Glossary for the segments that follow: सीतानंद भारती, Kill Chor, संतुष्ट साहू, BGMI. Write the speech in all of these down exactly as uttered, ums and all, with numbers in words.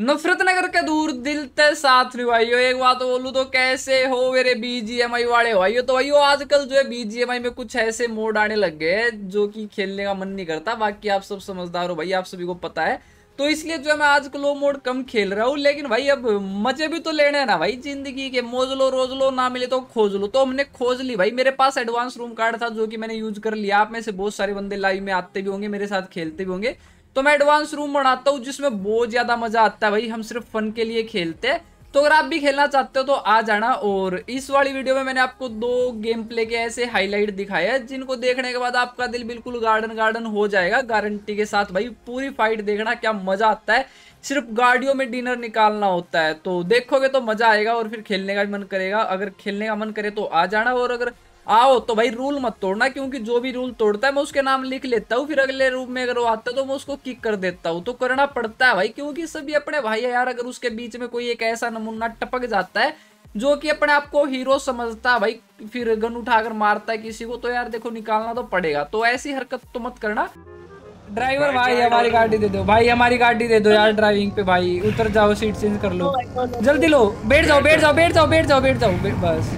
नफरत नगर के दूर दिल ते साथ निभाइयो। एक बात बोलूँ तो कैसे हो मेरे बीजीएमआई वाले भाइयों। तो भाइयों आजकल जो है बीजीएमआई में कुछ ऐसे मोड आने लग गए जो कि खेलने का मन नहीं करता। बाकी आप सब समझदार हो भाई, आप सभी को पता है, तो इसलिए जो है मैं आजकल वो मोड कम खेल रहा हूँ। लेकिन भाई अब मजे भी तो लेने हैं ना भाई, जिंदगी के मौज लो रोज लो, ना मिले तो खोज लो। तो हमने खोज ली भाई। मेरे पास एडवांस रूम कार्ड था जो कि मैंने यूज कर लिया। आप में से बहुत सारे बंदे लाइव में आते भी होंगे, मेरे साथ खेलते भी होंगे। तो मैं एडवांस रूम बनाता हूँ जिसमें बहुत ज़्यादा मज़ा आता है भाई, हम सिर्फ फन के लिए खेलते हैं। तो अगर आप भी खेलना चाहते हो तो आ जाना। और इस वाली वीडियो में मैंने आपको दो गेम प्ले के ऐसे हाईलाइट दिखाए हैं जिनको देखने के बाद आपका दिल बिल्कुल गार्डन गार्डन हो जाएगा, गारंटी के साथ भाई। पूरी फाइट देखना, क्या मज़ा आता है। सिर्फ गाड़ियों में डिनर निकालना होता है, तो देखोगे तो मज़ा आएगा और फिर खेलने का भी मन करेगा। अगर खेलने का मन करे तो आ जाना, और अगर आओ तो भाई रूल मत तोड़ना, क्योंकि जो भी रूल तोड़ता है मैं उसके नाम लिख लेता हूँ। फिर अगले रूम में अगर वो आता है तो मैं उसको किक कर देता हूँ। तो करना पड़ता है भाई, क्योंकि सभी अपने भाई है यार। अगर उसके बीच में कोई एक ऐसा नमूना टपक जाता है जो कि अपने आप को हीरो समझता है भाई, फिर गन उठाकर मारता है किसी को, तो यार देखो निकालना तो पड़ेगा। तो ऐसी हरकत तो मत करना। ड्राइवर भाई हमारी गाड़ी दे दो भाई, हमारी गाड़ी दे दो यार ड्राइविंग पे भाई। उतर जाओ, सीट चेंज कर लो, जल्दी लो। बैठ जाओ बैठ जाओ बैठ जाओ बैठ जाओ बैठ जाओ बस।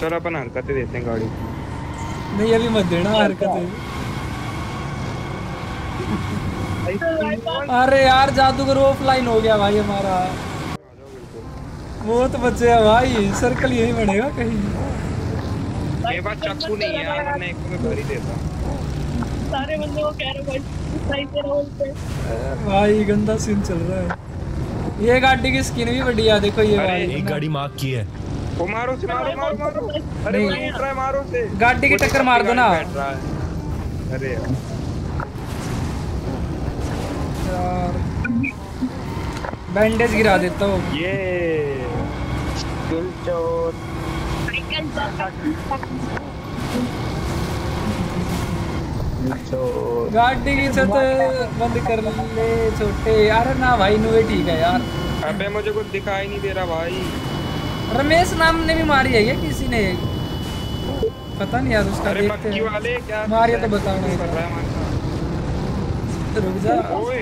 चलो अपन हरकतें देते हैं गाड़ी नहीं, अभी मत देना हरकतें। अरे यार जादूगर ऑफलाइन हो गया भाई हमारा, बहुत बचे हैं भाई। सर्कल यही बनेगा कहीं। मेरे पास चाकू नहीं है यार, मैंने एक में भरी देता। सारे बंदे को कह रहे हो भाई, गंदा सीन चल रहा है। ये गाड़ी की स्किन भी बढ़िया देखो, ये भाई गाड़ी मार्क की है। ओ मारो से मारो मारो मारो, अरे नहीं ट्राई मारो से, गाड़ी की टक्कर मार दो ना। अरे यार बैंडेज गिरा देता हूँ। ये गुलचोर साइकिल गुलचोर गाड़ी की छत बंद कर ले छोटे यार। ना भाई नुवे ठीक है यार। अबे मुझे कुछ दिखाई नहीं दे रहा भाई। रमेश नाम ने भी मारी है ये किसी ने, पता नहीं यार उसका। अरे मक्की वाले क्या मारे तो बताना है। रुक जा ओए,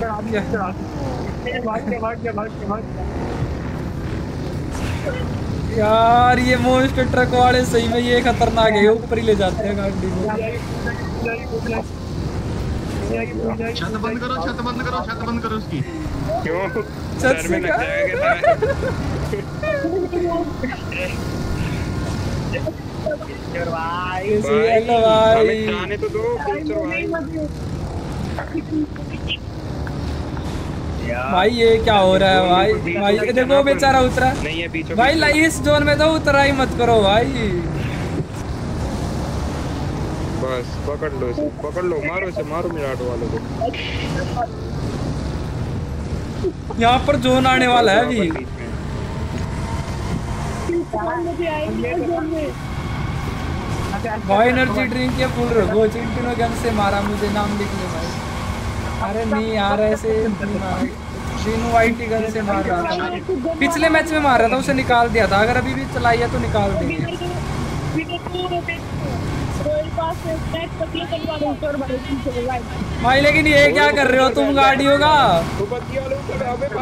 भाग के भाग के भाग के भाग यार। ये मोस्टर ट्रक वाले सही में ये खतरनाक है, ऊपर ही ले जाते हैं गाड़ी को। छत बंद करो छत बंद करो छत बंद करो उसकी। क्यों छत में लग जाएगा भाई भाई जाने तो दो भाई। ये क्या हो रहा है भाई भाई, देखो बेचारा उतरा नहीं है पीछे भाई। इस जोन में तो उतरा ही मत करो भाई, बस पकड़ लो इसे पकड़ लो, मारो इसे मारो मेरा ऑटो वाले को। यहाँ पर जोन आने वाला है अभी। एनर्जी ड्रिंक के फुल रखो, चिंटिनो गन से मारा मुझे, नाम लिख ले भाई। अरे नहीं यार ऐसे जीनू वाइटी गन से मार रहा था, पिछले मैच में मार रहा था उसे निकाल दिया था। अगर अभी भी चलाया तो निकाल देंगे भाई। लेकिन ये क्या कर रहे हो तुम गाड़ियों का,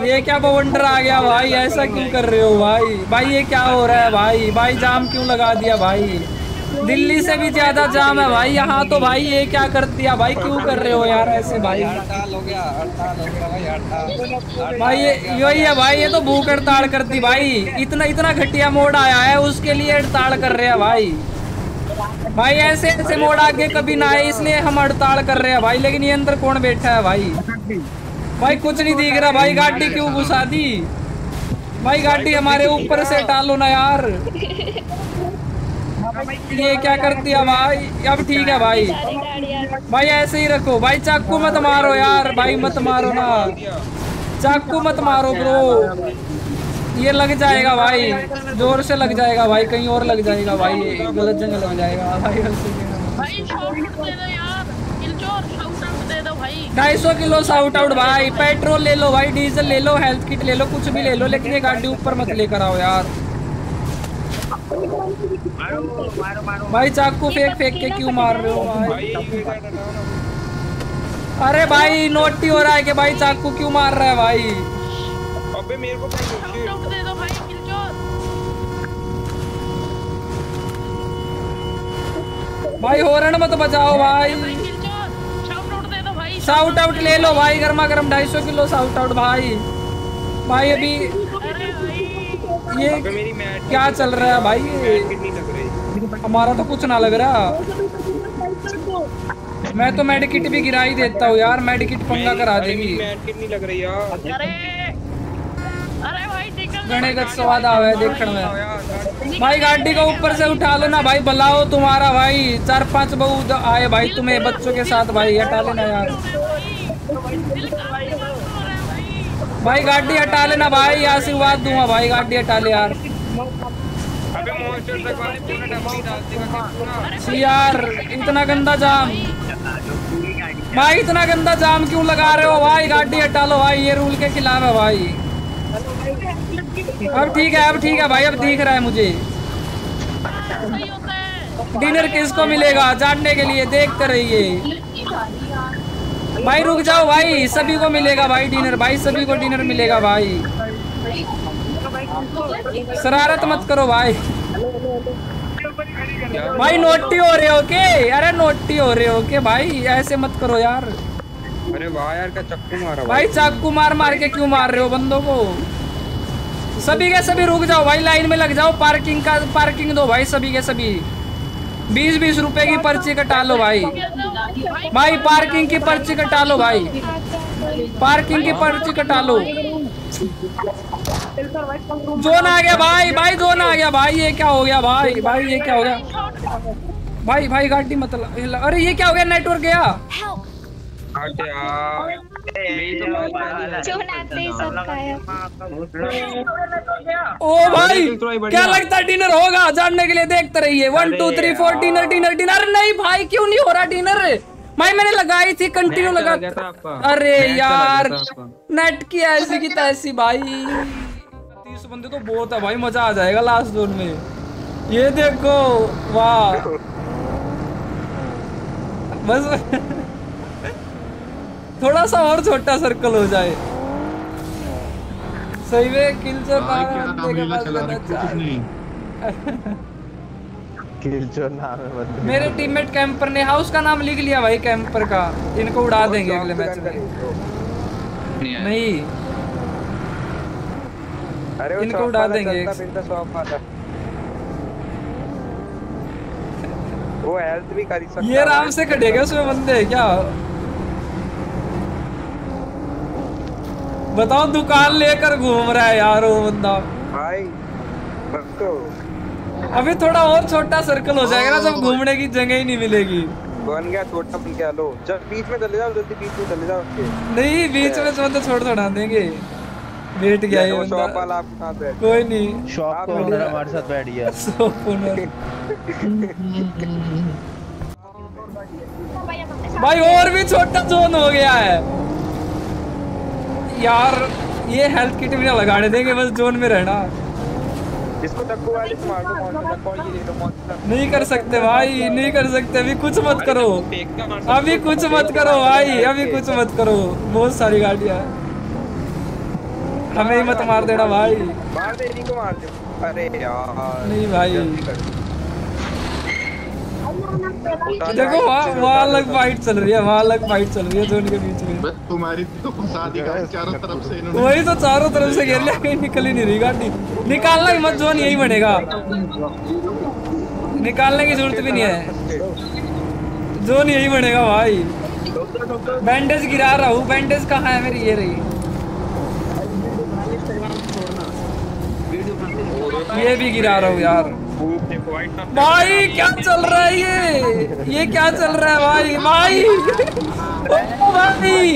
ये क्या बवंडर आ गया भाई, ऐसा क्यों कर रहे हो भाई। भाई ये क्या हो रहा है भाई, भाई जाम क्यों लगा दिया भाई, दिल्ली से भी ज्यादा जाम है भाई यहाँ तो भाई। ये क्या कर दिया भाई, क्यों कर रहे हो यार ऐसे भाई। हड़ताल हो गया हड़ताल हो गया भाई हड़ताल भाई, ये यही है भाई, ये तो भूख हड़ताल कर दी भाई। इतना इतना घटिया मोड आया है उसके लिए हड़ताल कर रहे हैं भाई। भाई ऐसे ऐसे मोड आगे कभी ना आए इसलिए हम हड़ताल कर रहे हैं भाई। लेकिन ये अंदर कौन बैठा है भाई, भाई कुछ नहीं दिख रहा भाई। गाड़ी क्यों घुसा दी भाई, गाड़ी हमारे ऊपर से टालो ना यार। ये क्या कर दिया भाई। अब ठीक है भाई, भाई ऐसे ही रखो भाई, चाकू मत मारो यार भाई, मत मारो ना चाकू मत मारो ब्रो। ये लग जाएगा भाई, जोर से लग जाएगा भाई, कहीं और लग जाएगा भाई, गलत जगह लग जाएगा भाई। ढाई सौ किलो साउट आउट भाई। पेट्रोल ले लो भाई, डीजल ले लो, हेल्थ किट ले लो, कुछ भी ले लो, लेकिन ये गाड़ी ऊपर मत लेकर आओ यार भाई। चाकू फेंक फेंक के क्यों मार रहे हो भाई, भाई अरे भाई नोटी हो रहा है कि भाई चाकू क्यों मार रहा है भाई। अबे मेरे को दे दो भाई भाई हॉर्न मत बजाओ भाई, भाई शाउट आउट ले लो भाई गर्मा गर्म ढाई सौ किलो शाउट आउट भाई। भाई अभी ये क्या चल रहा है भाई, हमारा तो कुछ ना लग रहा। मैं तो मेडिकिट भी गिरा ही देता हूँ यार, मेडिकिट पंगा करा देगी। मेडिकिट नहीं लग रही यार। अरे अरे भाई निकल गणे का स्वाद आवे देखने में। भाई गाड़ी को ऊपर से उठा लो ना भाई, बलाओ तुम्हारा भाई चार पांच बहुत आए भाई तुम्हें बच्चों के साथ भाई, हटा लेना यार भाई गाड़ी हटा लेना भाई, आशीर्वाद दूंगा भाई गाड़ी हटा ले यार। यार इतना गंदा जाम भाई, इतना गंदा जाम क्यों लगा रहे हो भाई, गाड़ी हटा लो भाई, ये रूल के खिलाफ है भाई। अब ठीक है अब ठीक है भाई, अब दिख रहा है मुझे। डिनर किसको मिलेगा जानने के लिए देखते रहिए भाई, रुक जाओ भाई सभी को मिलेगा भाई डिनर, भाई सभी को डिनर मिलेगा भाई, शरारत मत करो भाई। भाई नोटी हो रहे हो के, अरे नोटी हो रहे हो के भाई, ऐसे मत करो यार। अरे वाह यार का चाकू मारा भाई, चाकू मार मार के क्यों मार रहे हो बंदों को। सभी के सभी रुक जाओ भाई, लाइन में लग जाओ, पार्किंग का पार्किंग दो भाई सभी के सभी, बीस बीस रुपए की पर्ची कटा लो भाई। भाई पार्किंग की पर्ची कटा लो भाई, पार्किंग की पर्ची कटा लो। जोन आ गया भाई, भाई जोन आ गया भाई, ये क्या हो गया भाई, भाई ये क्या हो गया भाई, भाई गाड़ी मतलब अरे ये क्या हो गया, नेटवर्क गया ओ भाई। क्या लगता है डिनर होगा, जानने के लिए देखते रहिए। One two three four dinner dinner dinner. नहीं भाई क्यों नहीं हो रहा डिनर भाई, मैंने लगाई थी कंटिन्यू लगा। अरे यार नेट की ऐसी की तैसी भाई, तीस बंदे तो बहुत है भाई, मजा आ जाएगा लास्ट जोन में। ये देखो वाह बस थोड़ा सा और छोटा सर्कल हो जाए सही में। किलचोर नाम किलचोर नाम है मेरे टीममेट कैंपर ने, हाउस का नाम लिख लिया भाई कैंपर का, इनको उड़ा देंगे अगले मैच में। नहीं अरे इनको उड़ा देंगे, वो हेल्थ भी कर सकता है। ये आराम से खड़ेगा उसमें बंदे, क्या बताओ दुकान लेकर घूम रहा है यार वो बंदा भाई। अभी थोड़ा और छोटा सर्कल हो जाएगा ना, जब घूमने की जगह ही नहीं मिलेगी। बन गया छोटा बन गया, लो जब बीच में चले जाओ, जल्दी बीच में चले जाओ। नहीं बीच में तो छोड़ छोड़ा देंगे, बैठ गया ये बंदा। कोई नहीं शॉप ओनर हमारे साथ बैठ गया, शॉप ओनर भाई। और भी छोटा जोन हो गया है यार, ये हेल्थ किट भी ना लगाने देंगे, बस जोन में रहना। इसको चक्कू वाले मार दो, कौन ये दो मॉन्स्टर। नहीं कर सकते भाई, नहीं कर सकते, अभी कुछ मत करो, अभी कुछ मत करो भाई, अभी कुछ मत करो, बहुत सारी गाड़ियां हमें ही मत मार देना भाई। मार दे इनको, मार दे। अरे यार नहीं भाई देखो वहाँ अलग फाइट चल रही है, वहाँ अलग फाइट चल रही है जोन के बीच में। बस तुम्हारी तो शादी का चारों तरफ से इन्होंने, वही तो चारों तरफ से घेर लिया, निकल ही नहीं रही गाड़ी। निकालना ही मत, जोन यही बनेगा, निकालने की जरूरत भी नहीं है, जोन यही बनेगा भाई। बैंडेज गिरा रहा हूँ, बैंडेज कहाँ है मेरी, ये रही, ये भी गिरा रहा हूँ यार भाई। क्या चल रहा है ये, ये क्या चल रहा है भाई, भाई ओ भाई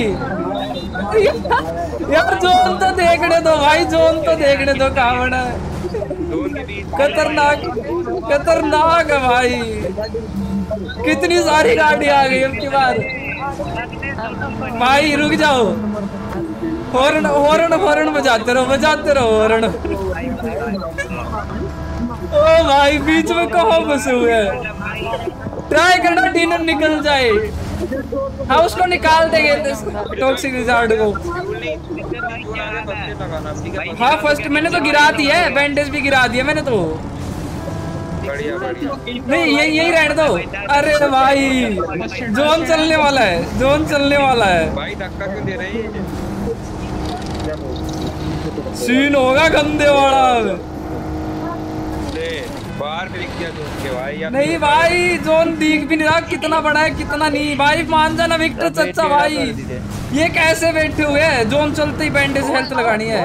यार जोन तो देखने दो भाई, जोन तो देखने दो, कहाँ बना है, खतरनाक खतरनाक है भाई। कितनी सारी गाड़ी आ गई अब की बार भाई, रुक जाओ, हॉर्न हॉर्न हॉर्न बजाते रहो बजाते रहो हॉर्न। ओ भाई बीच में कहाँ घुसे हुए हैं, ट्राई करना डिनर निकल जाए, हाँ उसको निकाल देंगे टॉक्सिक रिजॉर्ट को। हाँ फर्स्ट मैंने तो गिरा दी है, बैंडेज भी गिरा दिया मैंने तो। बढ़िया बढ़िया नहीं यही यही रहने दो। अरे भाई जोन चलने वाला है, जोन चलने वाला है भाई। धक्का क्यों दे रही है? सीन होगा गंदे वाला। बाहर भाई नहीं भाई जोन दिख भी नहीं रहा कितना बड़ा है कितना नहीं भाई। मान जाना विक्टर चचा भाई ये कैसे बैठे हुए हैं? जोन चलते ही बैंडेज हेल्थ लगानी है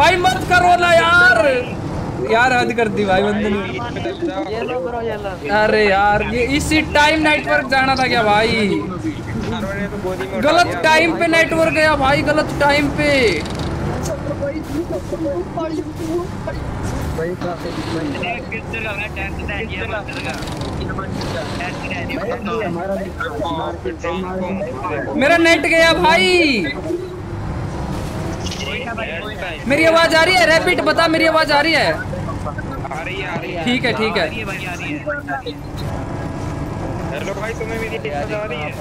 भाई। मत करो ना यार, यार हद कर दी भाई बंदे ने। अरे यार ये इसी टाइम नेटवर्क जाना था क्या भाई? गलत टाइम पे नेटवर्क गया भाई, गलत टाइम पे। मेरा नेट गया भाई। मेरी आवाज आ रही है? रैपिड बता मेरी आवाज आ रही है? ठीक है ठीक है। हेलो भाई तुम्हें मेरी आवाज आ रही है?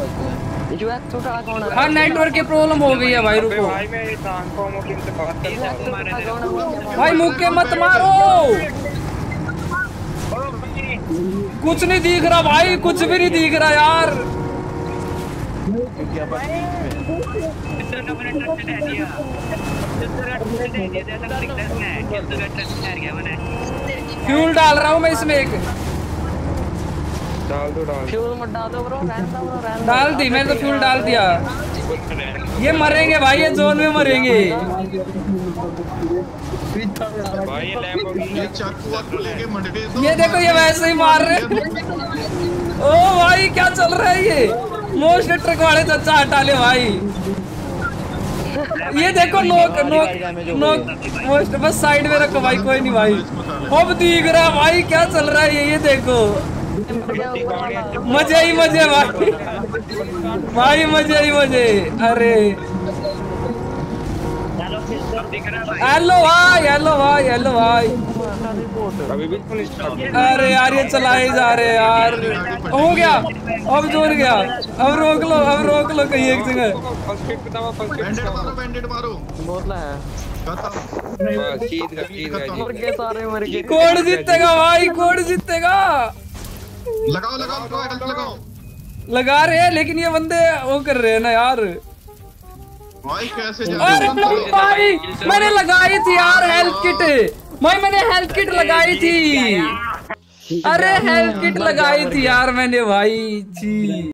हाँ नेटवर्क की प्रॉब्लम हो गई है भाई। रुको भाई मैं से बात कर भाई। मुक्के मत मारो, कुछ नहीं दिख रहा भाई, कुछ भी नहीं दिख रहा यार। फ्यूल डाल रहा हूँ मैं इसमें एक। डाल दो डाल फ्यूल मत डालो ब्रो, डाल दी मैंने तो फ्यूल डाल दिया। ये मरेंगे भाई, ये जोन में मरेंगे भाई। ये चाकू लेके मंडे ये देखो ये वैसे ही मार रहे। ओ भाई क्या चल रहा है ये? मोस्ट ट्रक वाले चाचा हटा ले भाई। ये देखो नोक नोक नोक बस साइड में रखो भाई, कोई नहीं भाई। अब दिख रहा भाई क्या चल रहा है ये? ये देखो मजे ही मजे भाई, भाई मजे ही मजे। अरे हेलो भाई, हेलो भाई, हेलो भाई। अरे यार ये चलाए जा रहे यार। हो गया अब जोर गया, अब रोक लो, अब रोक लो कहीं एक जगह। कौन जीतेगा भाई? कौन जीतेगा? लगाओ लगाओ लगा रहे हैं लेकिन ये बंदे वो कर रहे हैं ना यार भाई कैसे। अरे भाई मैंने लगाई थी यार हेल्थ किट भाई, मैंने हेल्थ किट लगाई थी। अरे हेल्थ किट लगाई थी यार मैंने भाई जी।